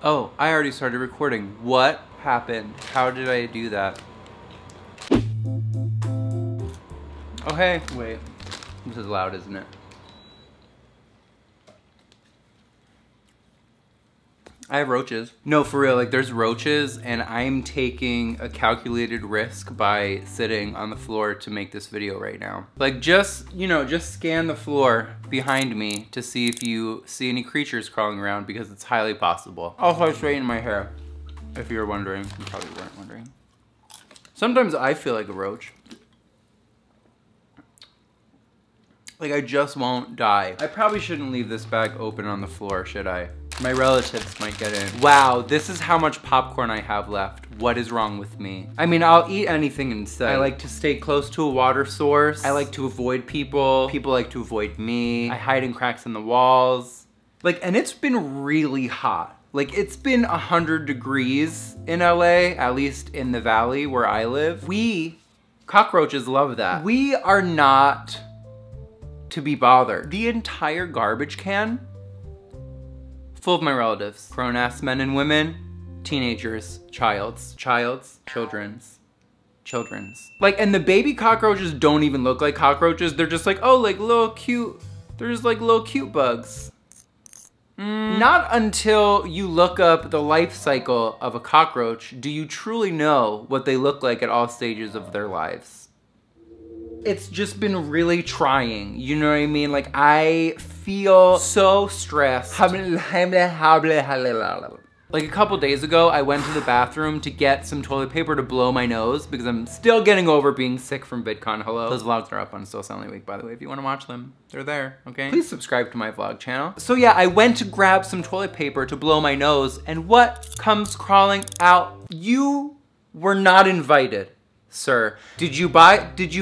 Oh, I already started recording. What happened? How did I do that? Okay, wait. This is loud, isn't it? I have roaches. No, for real, like there's roaches and I'm taking a calculated risk by sitting on the floor to make this video right now. Like just, you know, just scan the floor behind me to see if you see any creatures crawling around because it's highly possible. Also, I straightened my hair. If you were wondering, you probably weren't wondering. Sometimes I feel like a roach. Like I just won't die. I probably shouldn't leave this bag open on the floor, should I? My relatives might get in. Wow, this is how much popcorn I have left. What is wrong with me? I mean, I'll eat anything instead. I like to stay close to a water source. I like to avoid people. People like to avoid me. I hide in cracks in the walls. Like, and it's been really hot. Like, it's been 100 degrees in LA, at least in the valley where I live. We, cockroaches love that. We are not to be bothered. The entire garbage can full of my relatives. Grown-ass men and women, teenagers, children's. Like, and the baby cockroaches don't even look like cockroaches. They're just like, oh, like little cute, they're just like little cute bugs. Not until you look up the life cycle of a cockroach do you truly know what they look like at all stages of their lives. It's just been really trying, you know what I mean? Like, I feel so stressed. Like a couple days ago, I went to the bathroom to get some toilet paper to blow my nose because I'm still getting over being sick from VidCon, hello. Those vlogs are up on Still Soundly Awake, by the way, if you wanna watch them. They're there, okay? Please subscribe to my vlog channel. So yeah, I went to grab some toilet paper to blow my nose, and what comes crawling out? You were not invited, sir. Did you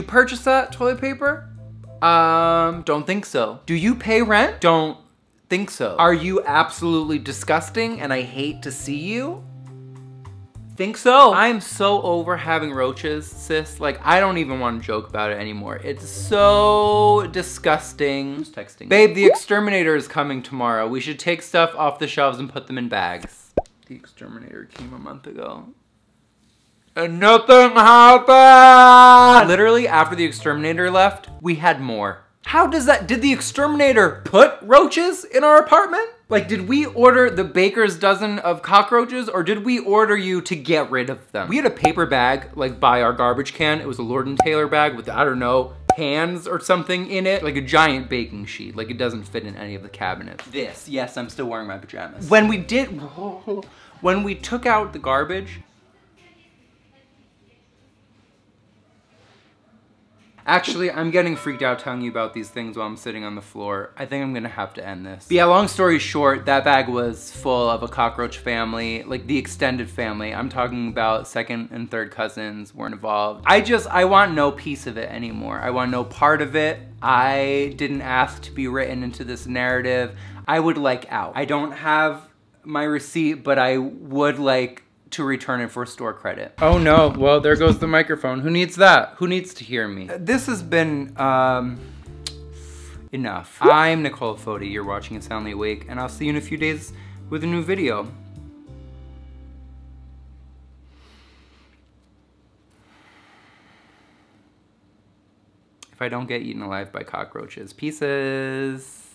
purchase that toilet paper? Don't think so. Do you pay rent? Don't think so. Are you absolutely disgusting and I hate to see you? Think so. I'm so over having roaches, sis. Like, I don't even want to joke about it anymore. It's so disgusting. Who's texting? Babe, the exterminator is coming tomorrow. We should take stuff off the shelves and put them in bags. The exterminator came a month ago. And nothing happened! Literally, after the exterminator left, we had more. How does that, did the exterminator put roaches in our apartment? Like, did we order the baker's dozen of cockroaches or did we order you to get rid of them? We had a paper bag, like, by our garbage can. It was a Lord and Taylor bag with, I don't know, pans or something in it. Like a giant baking sheet. Like, it doesn't fit in any of the cabinets. This, yes, I'm still wearing my pajamas. When we took out the garbage, actually, I'm getting freaked out telling you about these things while I'm sitting on the floor. I think I'm gonna have to end this. But yeah, long story short, that bag was full of a cockroach family, like the extended family. I'm talking about second and third cousins weren't involved. I want no piece of it anymore. I want no part of it. I didn't ask to be written into this narrative. I would like out. I don't have my receipt, but I would like to return it for store credit. Oh no, well there goes the microphone. Who needs that? Who needs to hear me? This has been enough. I'm Nicola Foti, you're watching Soundly Awake, and I'll see you in a few days with a new video. If I don't get eaten alive by cockroaches, pieces.